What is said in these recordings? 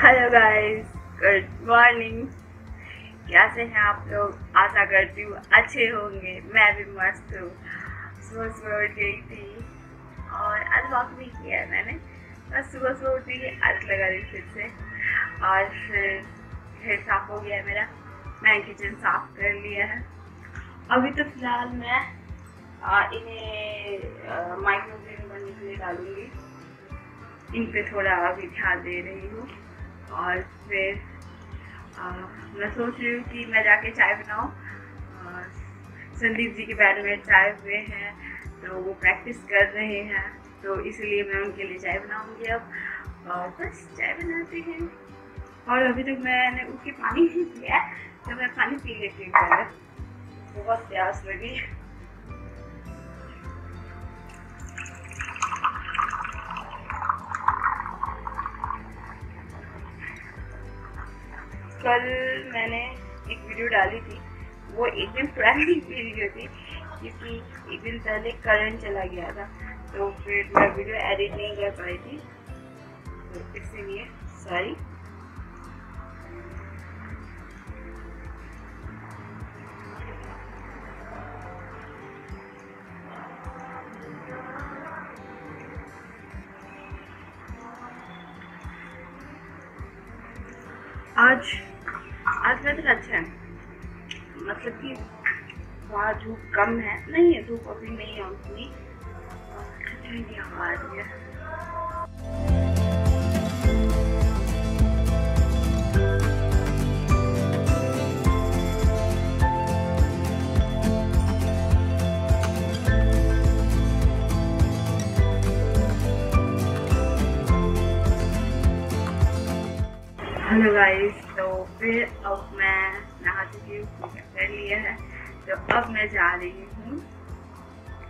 Hello guys, good morning. कैसे हैं आप लोग? आशा करती हूँ अच्छे होंगे। मैं भी मस्त हूँ। सुबह सुबह उठ गई थी और अनलॉक भी किया है मैंने। बस सुबह सुबह उठी, आदत लगा दी फिर से। और फिर घर साफ हो गया है मेरा, मैंने किचन साफ कर लिया है। अभी तो फिलहाल मैं इन्हें माइक्रोवेव बनने के लिए डालूँगी। इन पे थोड़ा अभी ध्यान दे रही हूँ। और फिर मैं सोच रही हूँ कि मैं जाके चाय बनाऊँ। संदीप जी के बैड में चाय हुए हैं तो वो प्रैक्टिस कर रहे हैं, तो इसलिए मैं उनके लिए चाय बनाऊँगी अब। और बस चाय बनाते हैं। और अभी तक मैंने उठ के पानी नहीं पिया, तो मैं पानी पी लेती हूँ पहले। बहुत प्यास लगी। कल मैंने एक वीडियो डाली थी, वो एकदम पुरानी वीडियो थी क्योंकि एक दिन पहले करंट चला गया था, तो फिर मैं वीडियो एडिट नहीं कर पाई थी, तो इसलिए सॉरी। आज वेदर अच्छा है, मतलब कि वहाँ धूप कम है, नहीं है धूप अभी नहीं है उतनी। ठंडी हवा आ रही है। हेलो गाइस, तो फिर अब मैं नहा चुकी हूँ, मेकअप कर लिया है, तो अब मैं जा रही हूँ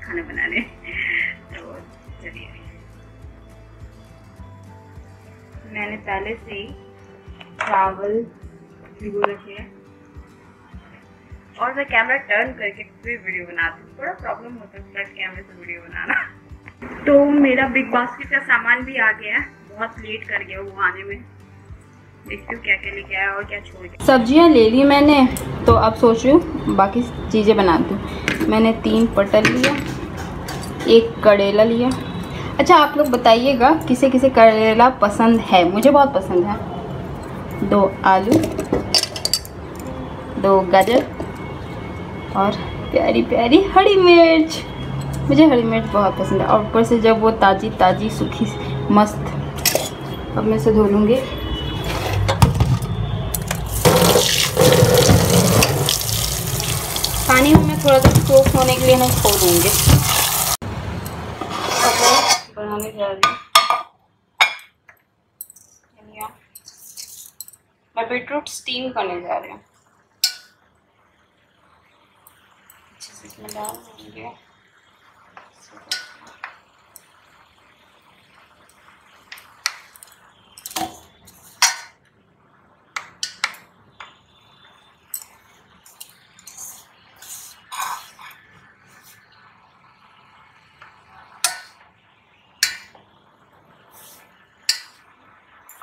खाना बनाने। तो चलिए, मैंने पहले से ही चावल भिगो रखे हैं और मैं कैमरा टर्न करके फिर वीडियो बनाती हूँ। थोड़ा प्रॉब्लम होता है फ्लैट कैमरे से वीडियो बनाना। तो मेरा बिग बास्केट का सामान भी आ गया है, बहुत लेट कर गया वो आने में। देखती हूँ क्या क्या लेके आया और क्या छोड़ गया। सब्जियाँ ले ली मैंने, तो अब सोच रही हूँ बाकी चीज़ें बनाती हूँ। मैंने 3 पटल लिया, 1 करेला लिया। अच्छा, आप लोग बताइएगा किसे किसे करेला पसंद है। मुझे बहुत पसंद है। 2 आलू, 2 गाजर और प्यारी प्यारी हरी मिर्च। मुझे हरी मिर्च बहुत पसंद है, और ऊपर से जब वो ताज़ी ताज़ी सूखी मस्त। अब मैं इसे धो लूँगी। पानी में थोड़ा सा सोख होने के लिए मैं खो दूँगी। बनाने जा रही हूँ। मैं बीटरूट स्टीम करने जा रही हूँ। अच्छे से इसमें डाल देंगे।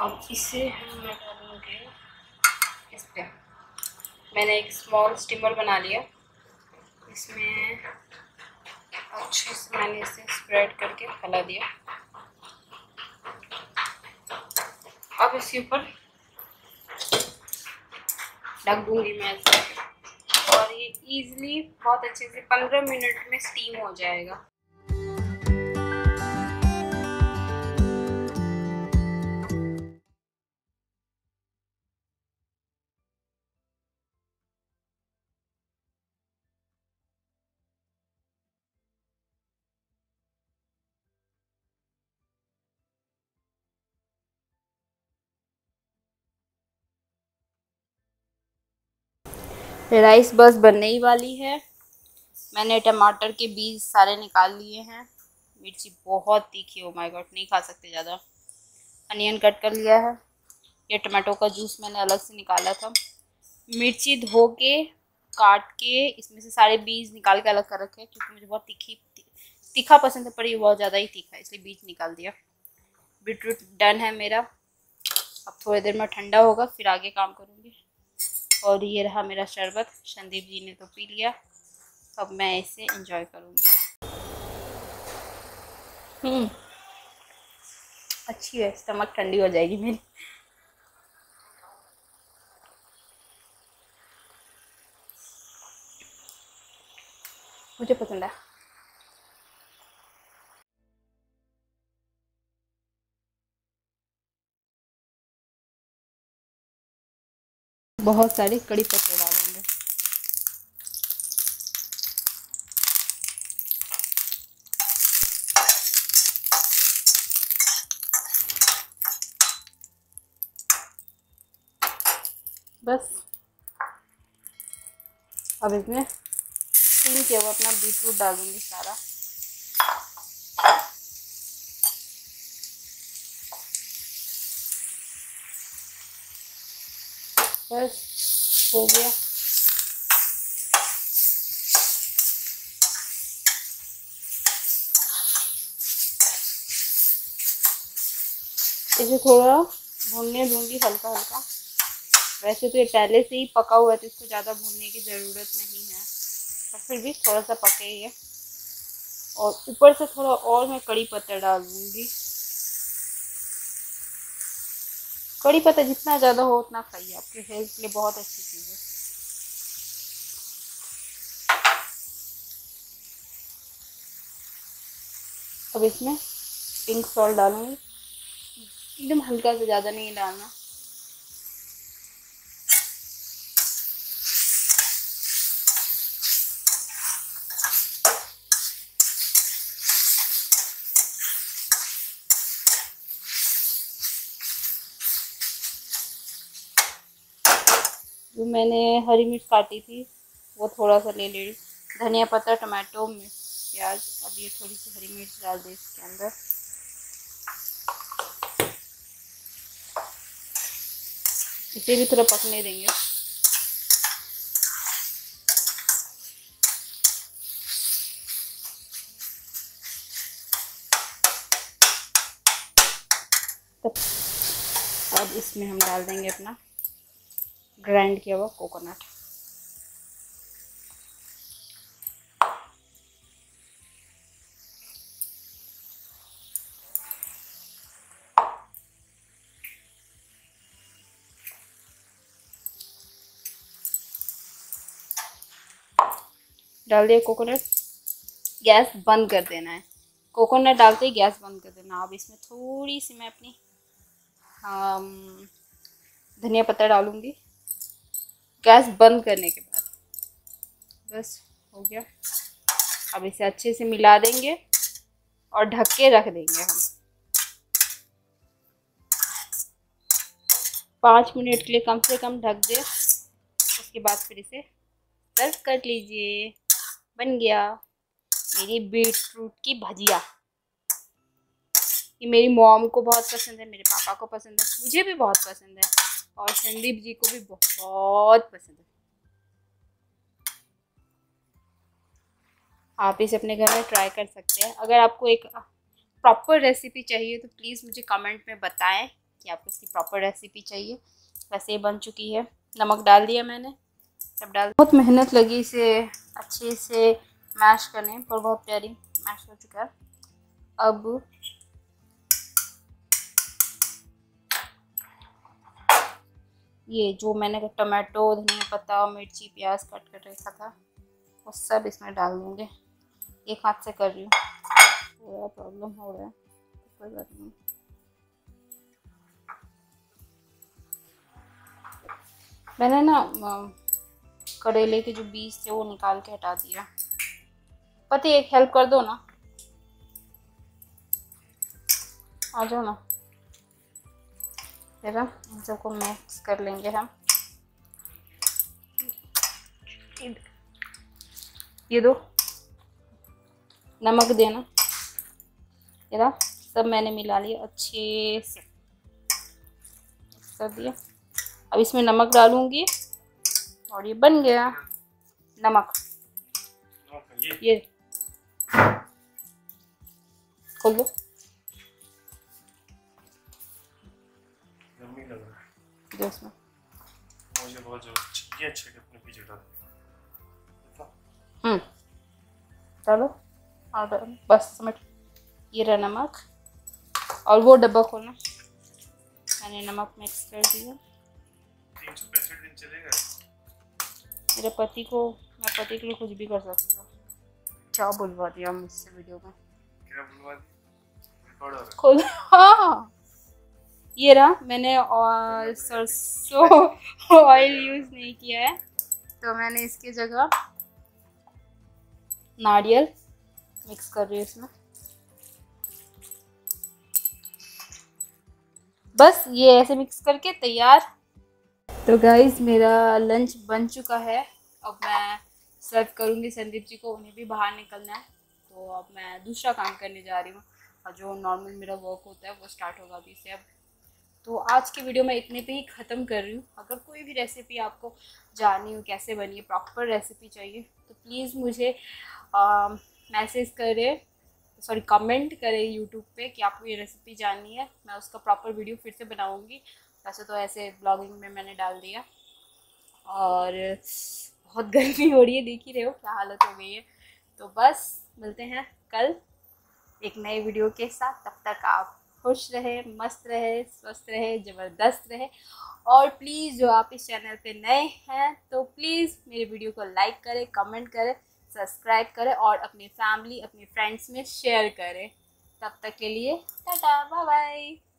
अब इसे हम डालेंगे इस पर। मैंने एक स्मॉल स्टीमर बना लिया, इसमें अच्छे से मैंने इसे स्प्रेड करके फैला दिया। अब इसके ऊपर ढक दूंगी मैं इसे, और ये इजीली बहुत अच्छे से 15 मिनट में स्टीम हो जाएगा। राइस बस बनने ही वाली है। मैंने टमाटर के बीज सारे निकाल लिए हैं। मिर्ची बहुत तीखी, ओ माय गॉड, नहीं खा सकते ज़्यादा। अनियन कट कर लिया है। ये टमाटो का जूस मैंने अलग से निकाला था। मिर्ची धो के काट के इसमें से सारे बीज निकाल के अलग कर रखे हैं, क्योंकि मुझे बहुत तीखा पसंद है, पर ये बहुत ज़्यादा ही तीखा है, इसलिए बीज निकाल दिया। बीटरूट डन है मेरा। अब थोड़ी देर में ठंडा होगा, फिर आगे काम करूँगी। और ये रहा मेरा शरबत, संदीप जी ने तो पी लिया, अब मैं इसे एंजॉय करूँगी। अच्छी है, स्टमक ठंडी हो जाएगी मेरी। मुझे पसंद है। बहुत सारे कड़ी पत्ते डालेंगे। बस अब इसमें क्लीन किया हुआ अपना बीटरूट डालूंगी सारा। बस हो गया। इसे थोड़ा भूनने दूंगी हल्का हल्का। वैसे तो ये पहले से ही पका हुआ है तो इसको ज़्यादा भूनने की ज़रूरत नहीं है, पर फिर भी थोड़ा सा पके ही है। और ऊपर से थोड़ा और मैं कड़ी पत्ता डाल दूँगी। कड़ी पत्ता जितना ज़्यादा हो उतना खाइए, आपके हेल्थ के लिए बहुत अच्छी चीज़ है। अब इसमें पिंक सॉल्ट डालूँगी, एकदम हल्का से, ज़्यादा नहीं डालना। जो मैंने हरी मिर्च काटी थी वो थोड़ा सा ले ली, धनिया पत्ता, टमाटो, मिर्च, प्याज। अब ये थोड़ी सी हरी मिर्च डाल दी इसके अंदर। इसे भी थोड़ा पकने देंगे। अब इसमें हम डाल देंगे अपना ग्राइंड किया हुआ कोकोनट। डाल दिया कोकोनट। गैस बंद कर देना है, कोकोनट डालते ही गैस बंद कर देना। अब इसमें थोड़ी सी मैं अपनी धनिया पत्ता डालूंगी गैस बंद करने के बाद। बस हो गया। अब इसे अच्छे से मिला देंगे और ढक के रख देंगे हम 5 मिनट के लिए, कम से कम ढक दे। उसके बाद फिर इसे सर्व कर लीजिए। बन गया मेरी बीटरूट की भजिया। ये मेरी मॉम को बहुत पसंद है, मेरे पापा को पसंद है, मुझे भी बहुत पसंद है और संदीप जी को भी बहुत पसंद है। आप इसे अपने घर में ट्राई कर सकते हैं। अगर आपको एक प्रॉपर रेसिपी चाहिए तो प्लीज़ मुझे कमेंट में बताएं कि आपको इसकी प्रॉपर रेसिपी चाहिए। वैसे ये बन चुकी है, नमक डाल दिया मैंने, सब डाल। बहुत मेहनत लगी इसे अच्छे से मैश करने पर, बहुत प्यारी मैश हो चुका है। अब ये जो मैंने टमाटो, धनिया पत्ता, मिर्ची, प्याज कट कर रखा था वो सब इसमें डाल दूँगे। एक हाथ से कर रही हूँ, थोड़ा प्रॉब्लम हो रहा है, कोई बात नहीं। मैंने ना करेले के जो बीज थे वो निकाल के हटा दिया। पति एक हेल्प कर दो ना, आ जाओ ना। फिर इन सबको मिक्स कर लेंगे हम। ये दो नमक देना। ये सब मैंने मिला लिया अच्छे से कर दिया। अब इसमें नमक डालूंगी और ये बन गया नमक। ये खोल दो। नहीं लग रहा है मुझे बहुत जोर। ये अच्छे अपने पीछे उठा दे। चलो और बस समझ। ये रहा नमक और वो डब्बा खोलना। मैंने नमक मिक्स कर दिया। 365 दिन चलेगा। मेरे पति को, मैं पति के लिए कुछ भी कर सकती हूँ। क्या बुलवा दिया मुझसे वीडियो में, क्या बुलवा दिया खुद। हाँ ये रहा, मैंने और सरसों ऑयल यूज़ नहीं किया है तो मैंने इसकी जगह नारियल मिक्स कर रही हूँ इसमें। बस ये ऐसे मिक्स करके तैयार। तो गाइस मेरा लंच बन चुका है। अब मैं सर्व करूँगी संदीप जी को, उन्हें भी बाहर निकलना है तो अब मैं दूसरा काम करने जा रही हूँ और जो नॉर्मल मेरा वर्क होता है वो स्टार्ट होगा अभी से। अब तो आज की वीडियो मैं इतने पे ही ख़त्म कर रही हूँ। अगर कोई भी रेसिपी आपको जाननी हो कैसे बनी है, प्रॉपर रेसिपी चाहिए तो प्लीज़ मुझे मैसेज करें, सॉरी कमेंट करें यूट्यूब पे कि आपको ये रेसिपी जाननी है। मैं उसका प्रॉपर वीडियो फिर से बनाऊँगी। वैसे तो ऐसे ब्लॉगिंग में मैंने डाल दिया। और बहुत गर्मी हो रही है, देख ही रहे हो क्या हालत हो गई है। तो बस मिलते हैं कल एक नए वीडियो के साथ। तब तक आप खुश रहे, मस्त रहे, स्वस्थ रहे, ज़बरदस्त रहे। और प्लीज़ जो आप इस चैनल पे नए हैं तो प्लीज़ मेरे वीडियो को लाइक करें, कमेंट करें, सब्सक्राइब करें और अपनी फैमिली, अपने फ्रेंड्स में शेयर करें। तब तक के लिए टाटा, बाय बाय।